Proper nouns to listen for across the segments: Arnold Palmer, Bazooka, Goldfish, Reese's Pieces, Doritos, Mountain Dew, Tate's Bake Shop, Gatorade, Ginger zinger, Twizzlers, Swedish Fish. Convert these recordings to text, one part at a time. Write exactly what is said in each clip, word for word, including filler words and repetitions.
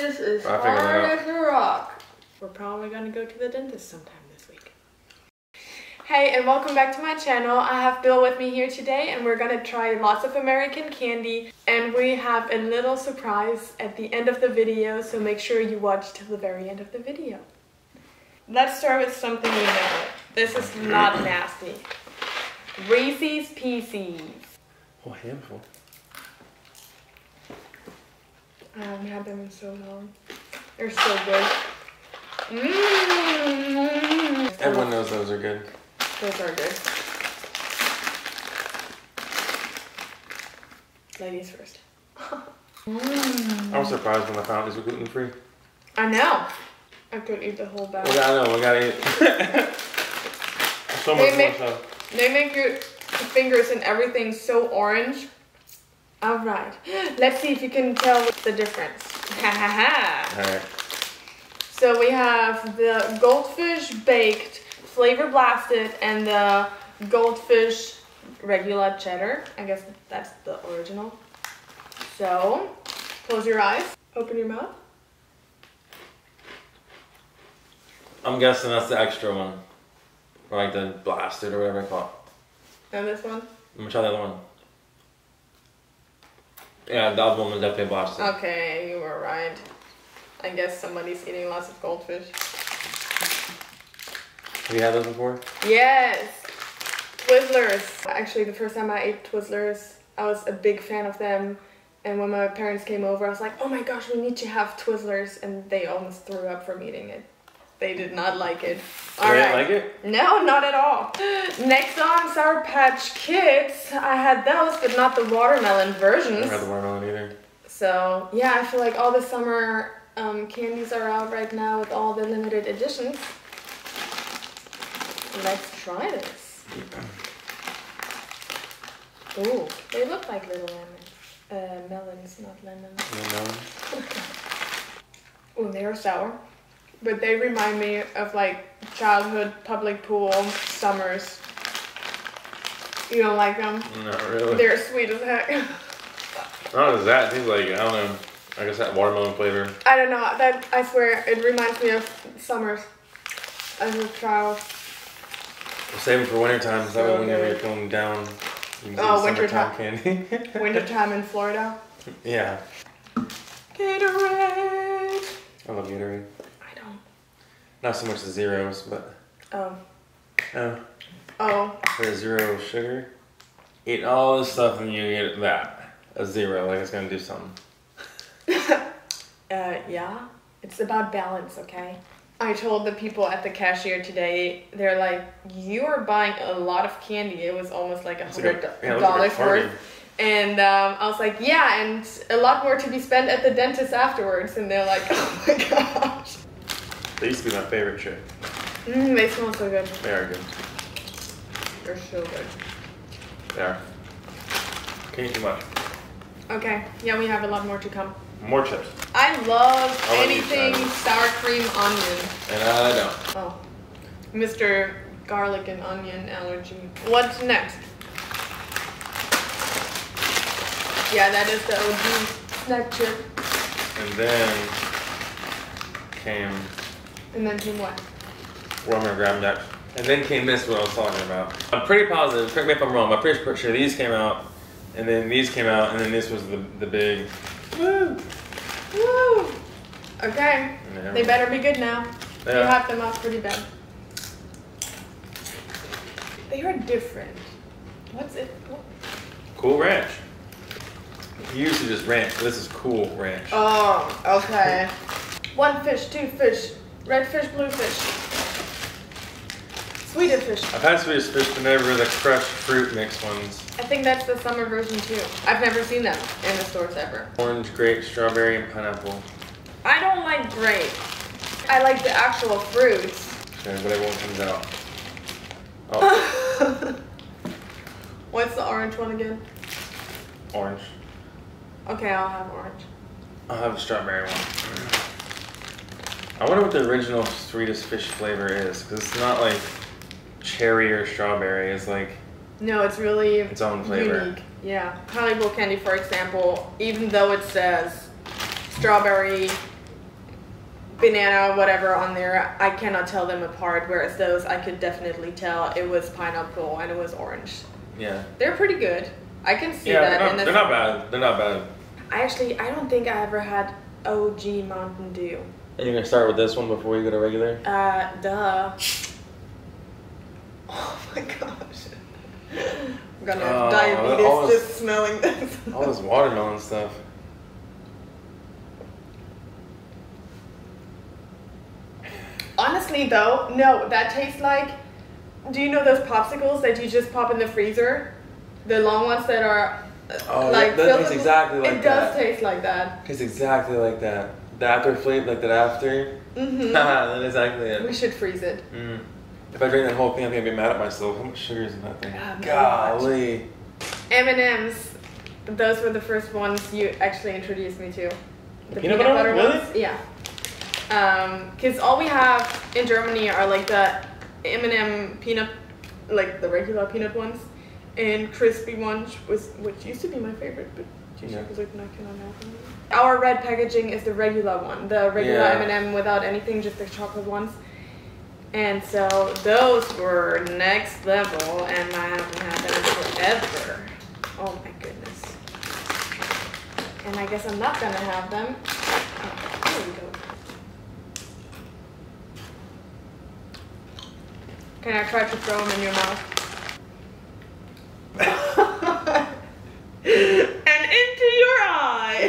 This is I hard as a rock. We're probably gonna go to the dentist sometime this week. Hey, and welcome back to my channel. I have Bill with me here today, and we're gonna try lots of American candy, and we have a little surprise at the end of the video, so make sure you watch till the very end of the video. Let's start with something we know. This is not nasty. Reese's Pieces. Oh, handful. I haven't had them in so long. They're so good. Mmm. Everyone knows those are good. Those are good. Ladies first. Mm. I was surprised when I found these were gluten free. I know. I could eat the whole bag. We gotta, I know, we gotta eat it. So much more stuff. They make your fingers and everything so orange. All right, let's see if you can tell the difference. Ha ha ha. All right. So we have the Goldfish Baked Flavor Blasted and the Goldfish Regular Cheddar. I guess that's the original. So, close your eyes. Open your mouth. I'm guessing that's the extra one. Or like the blasted or whatever I call it. And this one? I'm gonna try the other one. Yeah, the other one was definitely blasted. Okay, you were right. I guess somebody's eating lots of goldfish. Have you had those before? Yes! Twizzlers! Actually, the first time I ate Twizzlers, I was a big fan of them. And when my parents came over, I was like, oh my gosh, we need to have Twizzlers. And they almost threw up from eating it. They did not like it. All right. Like it? No, not at all. Next on, Sour Patch Kids. I had those, but not the watermelon versions. I never had the watermelon either. So, yeah, I feel like all the summer um, candies are out right now with all the limited editions. Let's try this. Ooh, they look like little lemons. Uh, melons, not lemons. No, no. Ooh, they are sour. But they remind me of like childhood public pool summers. You don't like them? Not really. They're sweet as heck. Not as that. It tastes like, I don't know. I guess that watermelon flavor. I don't know. That, I swear, it reminds me of summers as a child. We'll save them for wintertime. That so way whenever you're feeling down, you can do oh, wintertime candy. Wintertime in Florida? Yeah. Gatorade. I love Gatorade. Not so much the zeros, but... Oh. Oh. Oh. There's zero sugar. Eat all this stuff and you get that. A zero, like it's gonna do something. uh, yeah. It's about balance, okay? I told the people at the cashier today, they're like, you are buying a lot of candy. It was almost like a hundred dollars worth. And um, I was like, yeah, and a lot more to be spent at the dentist afterwards. And they're like, oh my gosh. They used to be my favorite chip. Mmm, they smell so good. They are good. They're so good. They are. Can't eat too much. Okay, yeah, we have a lot more to come. More chips. I love I'll anything sour cream onion. And I don't. Oh, Mister Garlic and Onion Allergy. What's next? Yeah, that is the O G snack chip. And then came... And then came what? Well, I'm gonna grab that. And then came this, what I was talking about. I'm pretty positive, correct me if I'm wrong, I'm pretty sure these came out, and then these came out, and then this was the, the big. Woo! Woo! Okay. Yeah. They better be good now. You have them off pretty bad. They are different. What's it? What? Cool Ranch. Usually just ranch, but this is Cool Ranch. Oh, okay. One fish, two fish. Red fish, blue fish, Swedish fish. I've had Swedish fish, but never the crushed fruit mix ones. I think that's the summer version too. I've never seen them in the stores ever. Orange, grape, strawberry, and pineapple. I don't like grape. I like the actual fruits. Okay, whatever one comes out. Oh. What's the orange one again? Orange. Okay, I'll have orange. I'll have a strawberry one. I wonder what the original Swedish Fish flavor is, because it's not like cherry or strawberry. It's like no, it's really its own flavor. Unique. Yeah, Haribo candy, for example, even though it says strawberry banana, whatever on there, I cannot tell them apart, whereas those I could definitely tell it was pineapple and it was orange. Yeah. They're pretty good. I can see yeah, that. They're not, and they're not bad. They're not bad. I actually, I don't think I ever had O G Mountain Dew. And you're going to start with this one before you go to regular? Uh, duh. Oh my gosh. I'm going to have uh, diabetes just this, smelling this. All this watermelon stuff. Honestly though, no, that tastes like, do you know those popsicles that you just pop in the freezer? The long ones that are oh, like... That tastes exactly like that. It does taste like that. It tastes exactly like that. The after flavor, like that after. Mm-hmm. That's exactly it. We should freeze it. Mm. If I drink that whole thing, I think I'd be mad at myself. How much sugar is in that thing? Oh, golly. M and M's. Those were the first ones you actually introduced me to. The peanut, peanut butter, butter ones? Really? Yeah. Um, cause all we have in Germany are like the M and M peanut, like the regular peanut ones, and crispy ones, was which used to be my favorite, but you yeah. was like no, I cannot have them. Our red packaging is the regular one, the regular yeah. M and M without anything, just the chocolate ones. And so those were next level, and I haven't had them forever. Oh my goodness! And I guess I'm not gonna have them. Oh, here we go. Can I try to throw them in your mouth? And into your eye!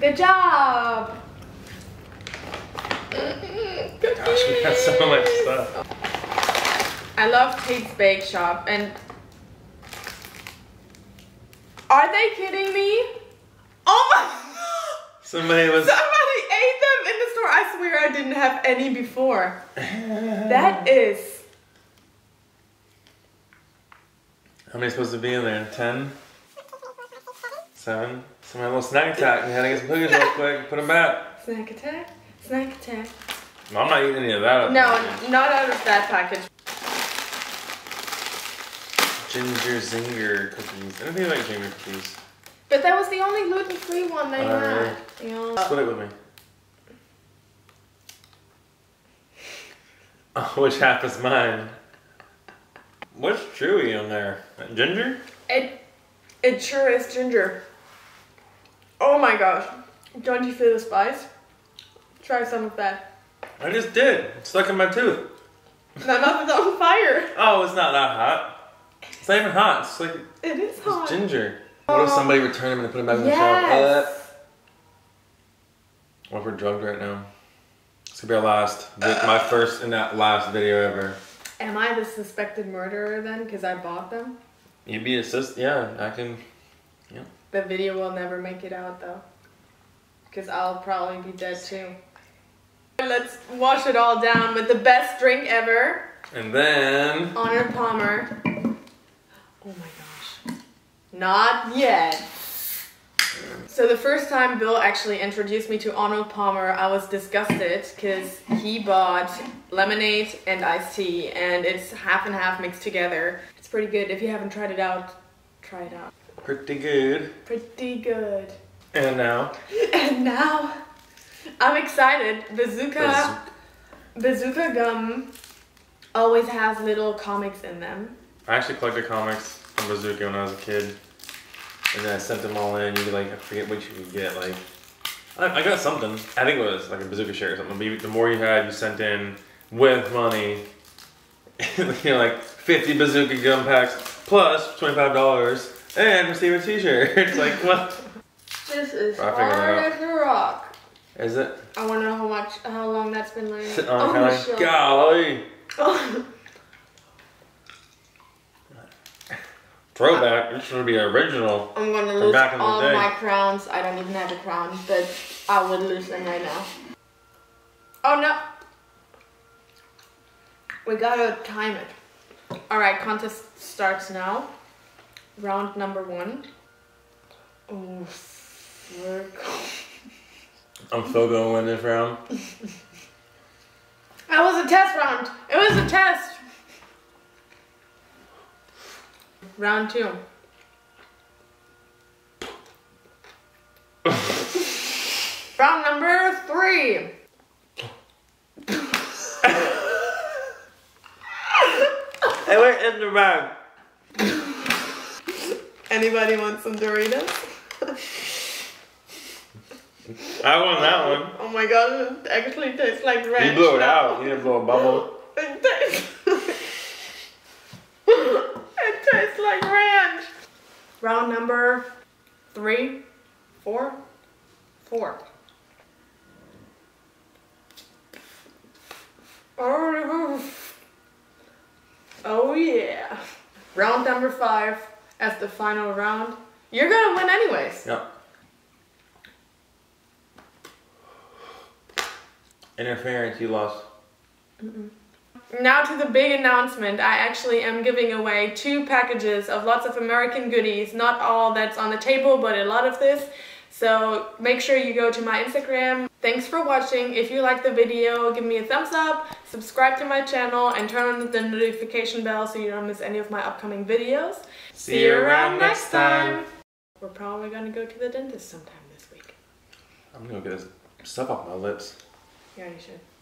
Good job! Gosh, we got so much stuff. I love Tate's Bake Shop, and... Are they kidding me? Oh my... Somebody was... Somebody ate them in the store. I swear I didn't have any before. That is... How many supposed to be in there? ten? seven? So my little snack attack. We had to get some cookies real quick. Put them back. Snack attack? Snack attack. No, I'm not eating any of that up. No, there. Not out of that package. Ginger zinger cookies. Anything like ginger cookies. But that was the only gluten-free one they uh, had. Yeah. Split it with me. Oh, which half is mine? What's chewy on there? Ginger? It, it sure is ginger. Oh my gosh. Don't you feel the spice? Try some of that. I just did. It's stuck in my tooth. No, nothing's on fire. Oh, it's not that hot. It's not even hot. It's like... It is hot. It's ginger. What if somebody returned them and put them back in the yes. shop? Uh, what if we're drugged right now? This could be our last, uh, my first and that last video ever. Am I the suspected murderer then? Because I bought them? You'd be a sus- yeah, I can, yeah. The video will never make it out though. Because I'll probably be dead too. Let's wash it all down with the best drink ever. And then... Arnold Palmer. Oh my god. Not yet. So the first time Bill actually introduced me to Arnold Palmer, I was disgusted because he bought lemonade and iced tea, and it's half and half mixed together. It's pretty good. If you haven't tried it out, try it out. Pretty good. Pretty good. And now? And now, I'm excited. Bazooka, Bazooka gum always has little comics in them. I actually collected comics. Bazooka when I was a kid, and then I sent them all in. You'd be like, I forget what you could get. Like, I, I got something. I think it was like a Bazooka share or something. But the more you had, you sent in with money. You know, like fifty Bazooka gum packs plus twenty-five dollars and receive a T-shirt. It's like what? This is hard as a rock. Is it? I want to know how much, how long that's been laying. Sitting on the counter. Golly. Oh. Throwback, this would be original. I'm gonna lose all my crowns. I don't even have a crown, but I would lose them right now. Oh no! We gotta time it. Alright, contest starts now. Round number one. Oh, I'm still gonna win this round. That was a test round! It was a test! Round two. Round number three. sorry. They were in the round. Anybody want some Doritos? I want that one. Oh my god, it actually tastes like ranch. You blew it now. Out. You didn't blow a bubble. It tastes, it tastes like ranch. Round number three, four, four. Oh, oh yeah. Round number five. As the final round, you're gonna win anyways. Yeah. Interference, you lost. Mm-mm. Now to the big announcement. I actually am giving away two packages of lots of American goodies. Not all that's on the table, but a lot of this. So make sure you go to my Instagram. Thanks for watching. If you like the video, give me a thumbs up, subscribe to my channel, and turn on the notification bell so you don't miss any of my upcoming videos. See you around next time. We're probably gonna go to the dentist sometime this week. I'm gonna get this stuff off my lips. Yeah, you should.